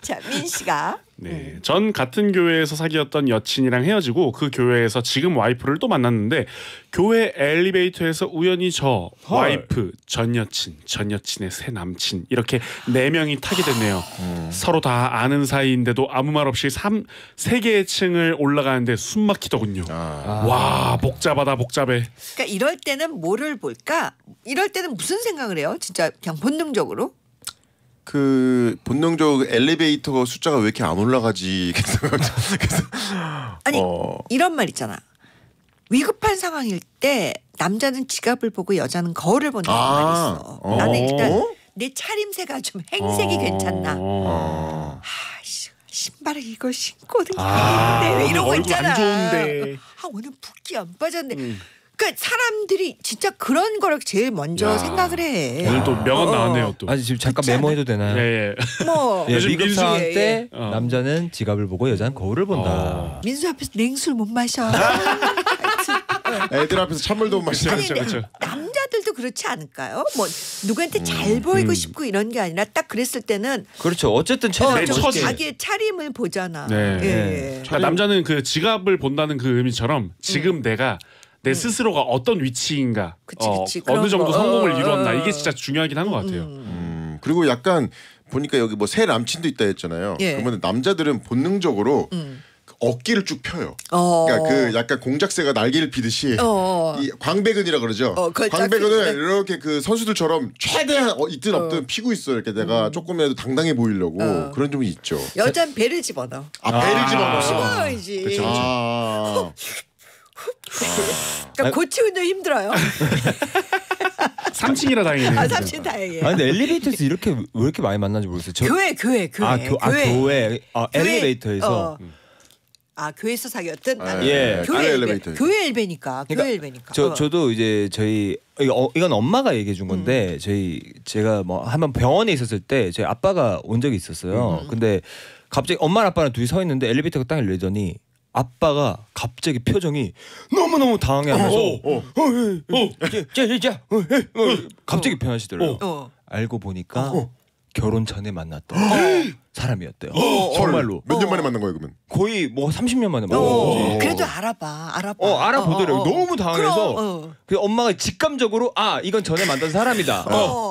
자, 민 씨가. 네, 전 같은 교회에서 사귀었던 여친이랑 헤어지고 그 교회에서 지금 와이프를 또 만났는데 교회 엘리베이터에서 우연히 저 헐. 와이프, 전 여친, 전 여친의 새 남친 이렇게 네 명이 타게 됐네요. 음. 서로 다 아는 사이인데도 아무 말 없이 세 개의 층을 올라가는데 숨 막히더군요. 아. 와, 복잡하다 복잡해. 그러니까 이럴 때는 뭐를 볼까? 이럴 때는 무슨 생각을 해요? 진짜 그냥 본능적으로? 그 본능적으로 엘리베이터 숫자가 왜 이렇게 안 올라가지? 그래서 아니 어. 이런 말 있잖아. 위급한 상황일 때 남자는 지갑을 보고 여자는 거울을 보는 경우가 아. 있어. 어. 나는 일단 내 차림새가 좀 행색이 어. 괜찮나? 어. 아, 씨, 신발을 이걸 신고 어디 가는데 이런 거 있잖아. 아 오늘 붓기 안 빠졌네. 음. 그러니까 사람들이 진짜 그런 거를 제일 먼저 야. 생각을 해. 오늘 또 명언 어. 나왔네요. 또. 아니 지금 잠깐 그렇잖아. 메모해도 되나요? 예, 예. 뭐 예, 요즘 민수 때 예, 예. 어. 남자는 지갑을 보고 여자는 거울을 본다. 어. 민수 앞에서 냉수를 못 마셔. 애들 앞에서 찬물도 못 마시죠. 그렇죠, 그렇죠. 남자들도 그렇지 않을까요? 뭐 누구한테 음, 잘 보이고 음. 싶고 이런 게 아니라 딱 그랬을 때는 그렇죠. 어쨌든 어, 저, 자기의 차림을 보잖아. 네. 예. 네. 그러니까 남자는 그 지갑을 본다는 그 의미처럼 지금 음. 내가 내 음. 스스로가 어떤 위치인가, 그치, 그치. 어, 어느 정도 거. 성공을 어, 이루었나 어, 이게 진짜 중요하긴 한 것 같아요. 음. 음. 그리고 약간 보니까 여기 뭐 새 남친도 있다 했잖아요. 예. 그러면 남자들은 본능적으로 음. 어깨를 쭉 펴요. 어. 그러니까 그 약간 공작새가 날개를 피듯이 어. 이 광배근이라 그러죠. 어, 광배근을 이렇게 그 선수들처럼 최대한 어, 있든 없든 어. 피고 있어. 이렇게 내가 음. 조금이라도 당당해 보이려고 어. 그런 점이 있죠. 여자는 배를 집어넣어. 아, 아. 배를 집어넣어. 집어넣어야지. 그쵸, 그쵸. 아. 그러니까 고치기도 힘들어요. 삼 층이라 다행이네요. 아, 삼 층 다행이에요. 아, 근데 엘리베이터에서 이렇게 왜 이렇게 많이 만나는지 모르겠어요. 저... 교회, 교회, 교회. 아, 교, 아 교회. 교회. 아, 엘리베이터에서. 어. 음. 아, 교회에서 사귀었던? 아, 예. 교회 엘리베이터. 교회 엘베니까. 그러니까 교회 엘베니까. 저, 어. 저도 이제 저희 이거, 이건 엄마가 얘기해 준 건데 음. 저희 제가 뭐 한번 병원에 있었을 때 저희 아빠가 온 적이 있었어요. 음. 근데 갑자기 엄마랑 아빠랑 둘이 서 있는데 엘리베이터가 딱 열리더니 아빠가 갑자기 표정이 너무너무 당황해하면서 자자자 갑자기 변하시더라고요. 어. 알고 보니까 어. 결혼 전에 만났던 사람이었대요. 어. 정말로. 몇 년 만에 만난 거예요 그러면? 거의 뭐 삼십 년 만에 만난 거지. 그래도 알아봐. 알아봐. 어, 알아보더라고요. 어, 어. 너무 당황해서 어. 그래서 엄마가 직감적으로 아 이건 전에 만난 사람이다. 어.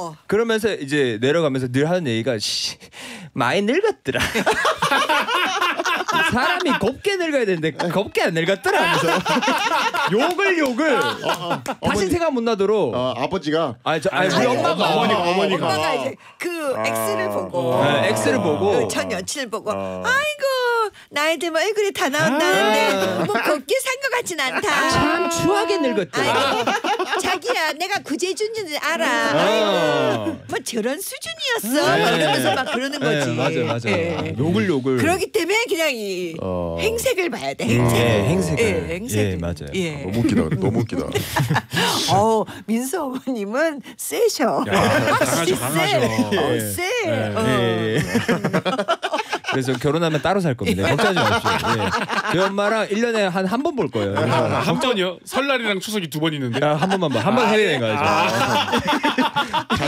어. 그러면서 이제 내려가면서 늘 하는 얘기가 많이 늙었더라. 사람이 곱게 늙어야 되는데 곱게 안 늙었더라 하면서 욕을 욕을 어, 어, 다시 생각 못 나도록 어, 아버지가 아니, 저, 아니, 아니 우리 엄마가 아, 어머니가, 어머니가 엄마가 이제 그 X를 아, 보고 아, X를 보고 그 전 여친을 보고 아. 아이고 나이 들면 얼굴이 다 나온다는데 아. 뭐 곱게 산 것 같진 않다. 참 추하게 늙었더라. 아니, 자기야 내가 구제준 줄 알아. 아. 아이고 뭐 저런 수준이었어. 네. 막 이러면서 막 그러는 거지. 네, 맞아 맞아. 네. 욕을 욕을 그렇기 때문에 그냥 이 어... 행색을 봐야 돼. 행색. 예, 행색을. 예, 행색을. 예, 맞아요. 예. 아, 너무 웃기다. 너무 웃기다. 어, 민수 어머님은 세셔. 강하죠, 강하죠. 어, 세. 예. 어. 예. 예. 그래서 결혼하면 따로 살 겁니다. 걱정하지 마십시오. 예. 저희 엄마랑 일 년에 한 한 번 볼 거예요. 아, 한 번이요? 설날이랑 추석이 두 번 있는데. 아, 한 번만 봐. 한 번 해외여행 가야죠.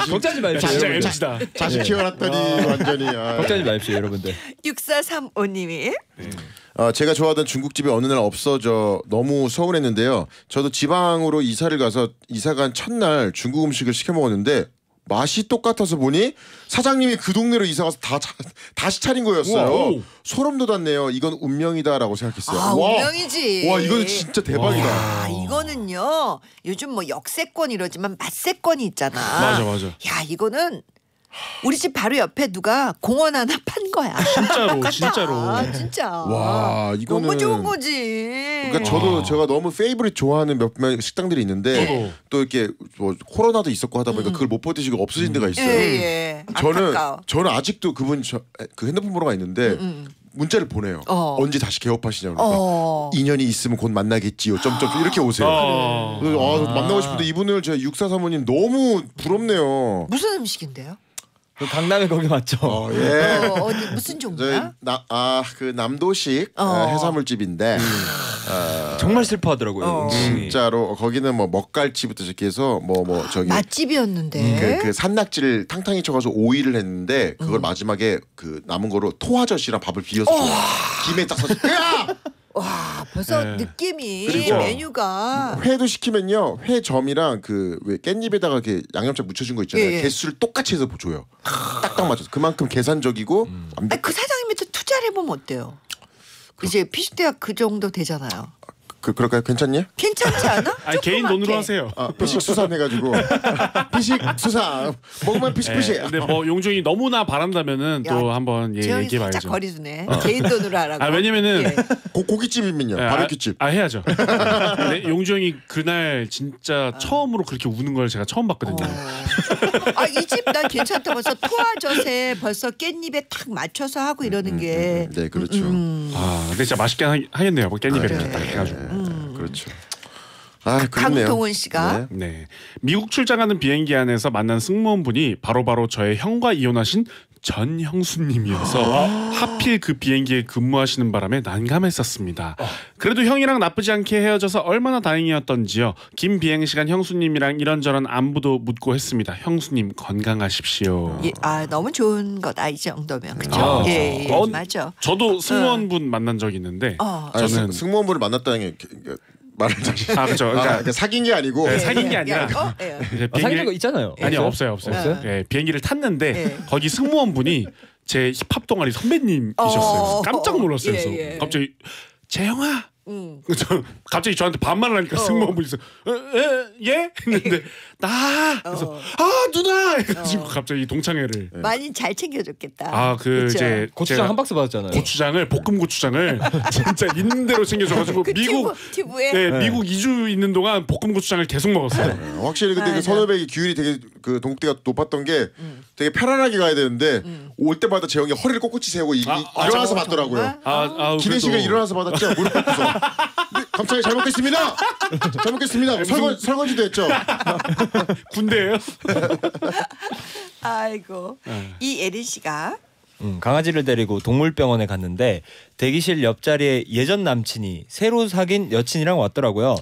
걱정하지 마십시오. 진짜 애착이다. 자식 키워놨더니 아, 완전히. 아, 걱정하지 마십시오, 여러분들. 육사삼오 님이 네. 아, 제가 좋아하던 중국집이 어느 날 없어져 너무 서운했는데요. 저도 지방으로 이사를 가서 이사간 첫날 중국 음식을 시켜 먹었는데 맛이 똑같아서 보니 사장님이 그 동네로 이사가서 다 차, 다시 차린 거였어요. 우와, 소름 돋았네요. 이건 운명이다라고 생각했어요. 아, 와, 운명이지. 와 이거는 진짜 대박이다. 와, 이거는요. 요즘 뭐 역세권 이러지만 맛세권이 있잖아. 맞아 맞아. 야 이거는 우리 집 바로 옆에 누가 공원 하나 판 거야. 진짜로 진짜로. 아, 진짜. 와 이거는 너무 좋은 거지. 그러니까 저도 와. 제가 너무 페이보릿 좋아하는 몇 식당들이 있는데 어. 또 이렇게 뭐 코로나도 있었고 하다 보니까 음. 그걸 못 버티시고 없어진 데가 있어요. 예, 예. 저는 안타까워. 저는 아직도 그분 저, 그 핸드폰 번호가 있는데. 음. 문자를 보내요. 어. 언제 다시 개업하시냐고. 그러니까 어. 인연이 있으면 곧 만나겠지요. 점점 이렇게 오세요. 어. 그래. 아, 아. 만나고 싶은데 이분을 제가 육사삼오 님 너무 부럽네요. 무슨 음식인데요? 강남에 거기 맞죠. 어, 예. 어, 어디 무슨 종류야? 아, 그 남도식 어. 해산물집인데 음. 어. 정말 슬퍼하더라고요. 어. 진짜로 거기는 뭐 먹갈치부터 시작해서 뭐뭐 뭐 저기 맛집이었는데 그, 그 산낙지를 탕탕이 쳐가서 오이를 했는데 그걸 음. 마지막에 그 남은 거로 토화젓이랑 밥을 비벼서 어. 김에 딱 사서 야! 와 벌써 네. 느낌이 그렇죠. 메뉴가 회도 시키면요 회점이랑 그 왜 깻잎에다가 이렇게 양념장 묻혀준 거 있잖아요. 예. 개수를 똑같이 해서 줘요. 딱딱 맞춰서 그만큼 계산적이고 음. 안... 아니, 그 사장님한테 투자를 해보면 어때요? 그... 이제 피식대학 그 정도 되잖아요. 그 그럴까요? 괜찮냐? 괜찮지 않아? 아니, 개인 돈으로 하세요. 아, 피식 수산 해가지고 피식 수산 먹으면 피식 피식. 네, 근데 뭐 용준이 너무나 바란다면은 야, 또 한번 예, 얘기해 봐야죠. 살짝 거리 두네. 어. 개인 돈으로 하라고. 아 왜냐면은 예. 고, 고깃집이면요. 아, 바베큐집. 아, 아 해야죠. 네, 용준이 그날 진짜 아. 처음으로 그렇게 우는 걸 제가 처음 봤거든요. 어. 아 이 집 난 괜찮다 벌써 토화젓에 벌써 깻잎에 탁 맞춰서 하고 이러는 음, 게. 음, 네 그렇죠. 음, 음. 아 근데 진짜 맛있게 하, 하겠네요. 뭐 깻잎에 그래. 딱 해가지고. 음. 그렇죠. 아, 강동원 씨가 네. 네. 미국 출장하는 비행기 안에서 만난 승무원분이 바로바로 저의 형과 이혼하신 전 형수님이어서 하필 그 비행기에 근무하시는 바람에 난감했었습니다. 어. 그래도 형이랑 나쁘지 않게 헤어져서 얼마나 다행이었던지요. 긴 비행시간 형수님이랑 이런저런 안부도 묻고 했습니다. 형수님 건강하십시오. 예, 아 너무 좋은 거다 이 정도면 그죠? 아, 예, 예 어, 맞아. 저도 승무원분 어. 만난 적 있는데 어. 저는 아니, 승무원분을 만났다는 게 말을 다시 아 그렇죠. 그러니까, 아, 그러니까 사귄 게 아니고 네, 사귄 게 아니라 어? 비행기... 아, 사귄 거 있잖아요. 아니 요 없어요 없어요. 없어요? 네, 비행기를 탔는데 네. 거기 승무원분이 제 힙합 동아리 선배님이셨어요. 깜짝 놀랐어요. 그래서 예, 예. 갑자기 재형아 음. 갑자기 저한테 반말을 하니까 어. 승무원분이 서 예? 했는데 나 그래서 어. 아 누나 그래가지고 어. 갑자기 동창회를 많이 잘 챙겨줬겠다. 아 그 이제 고추장 한 박스 받았잖아요. 고추장을 볶음 고추장을 진짜 있는 대로 챙겨줘가지고 그 미국 튜브에 네, 네. 미국 이 주 있는 동안 볶음 고추장을 계속 먹었어요. 네. 확실히 그때 아, 그 선후배의 기율이 되게 그 동대가 높았던 게 음. 되게 편안하게 가야 되는데 음. 올 때마다 재영이 허리를 꼿꼿이 세우고 이, 아, 아, 일어나서 아, 받더라고요. 아, 아, 기내식을 그래도... 일어나서 받았죠. 무릎 꿇고서. 갑자기 잘 먹겠습니다. 잘 먹겠습니다. 설거 설거지도 했죠. 군대예요. 아이고. 이 예린 씨가 음, 강아지를 데리고 동물병원에 갔는데 대기실 옆자리에 예전 남친이 새로 사귄 여친이랑 왔더라고요.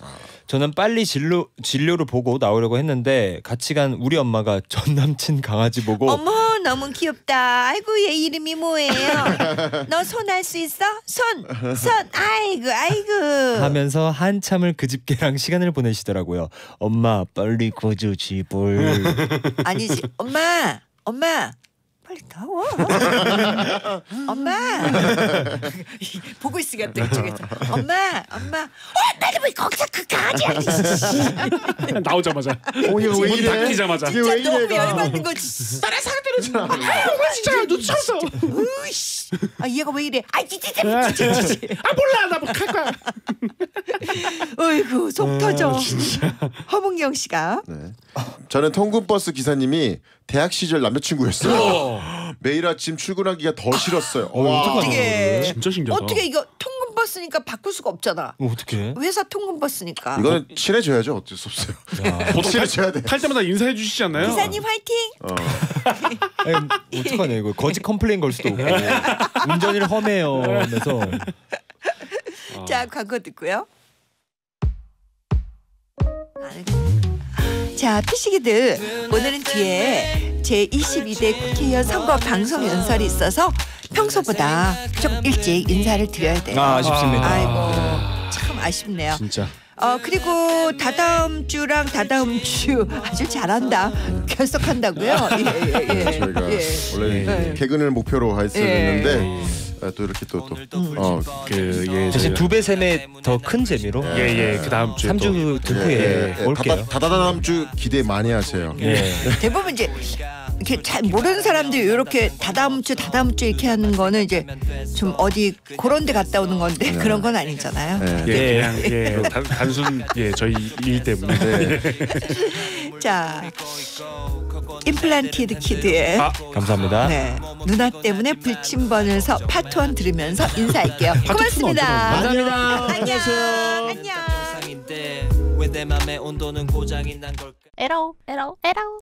저는 빨리 진료, 진료를 보고 나오려고 했는데 같이 간 우리 엄마가 전 남친 강아지 보고 어머 너무 귀엽다. 아이고 얘 이름이 뭐예요? 너 손 할 수 있어? 손! 손! 아이고 아이고 하면서 한참을 그 집게랑 시간을 보내시더라고요. 엄마 빨리 거저 집을 아니지 엄마! 엄마! 빨리 나와. 엄마. 보고 있으니까 또 이쪽에서. 엄마. 엄마. 어, 빨리 왜 거기서 그 강아지 아니지. 나오자마자. 오늘 왜 이래. 문 닫히자마자. 진짜 왜 너무 열받는 거지. 나랑 사람들은. 아유 진짜 놓쳤어. 으이씨. 아 얘가 왜 이래. 아 지지지. 지지지. 아 몰라. 나 뭐 갈 거야. 어이구 속 터져. 허문경 씨가. 네. 저는 통근버스 기사님이 대학 시절 남자친구였어요. 매일 아침 출근하기가 더 싫었어요. 어, 어떻게? 진짜 신기하다. 어떻게 이거 통근버스니까 바꿀 수가 없잖아. 어, 어떻게? 회사 통근버스니까. 이거는 친해져야죠. 어쩔 수 없어요. 보통 친해져야 돼. 탈 때마다 인사해 주시지 않나요? 기사님 화이팅. 어. 어떡하냐 이거 거짓 컴플레인 걸 수도 없고 운전을 험해요. 그래서 아. 자 광고 듣고요. 자 피식이들 오늘은 뒤에 제이십이 대 국회의원 선거 방송 연설이 있어서 평소보다 좀 일찍 인사를 드려야 돼요. 아, 아쉽습니다. 아이고 참 아쉽네요. 진짜. 어 그리고 다다음 주랑 다다음 주 아주 잘한다. 결석한다고요? 예, 예, 예. 저희가 예. 원래 예. 개근을 목표로 했었는데. 예. 아, 또 이렇게 또 또 어 그 예 대신 두 배 세 배 더 큰 재미로 예예 그 다음 주 삼 주 후에 올게요. 다다다 다음 주 기대 많이 하세요. 예 대부분 이제 이렇게 잘 모르는 사람들이 이렇게 다다음 주 다다음 주 이렇게 하는 거는 이제 좀 어디 그런 데 갔다 오는 건데 그런 건 아니잖아요. 예 그냥 예 단순 예 저희 일 때문에 자. 임플란티드 키드의 아, 감사합니다. 네, 누나 때문에 불침번을 서 파트원 들으면서 인사할게요. 고맙습니다. 감사합니다. 안녕. 안녕. 에러 에러 에러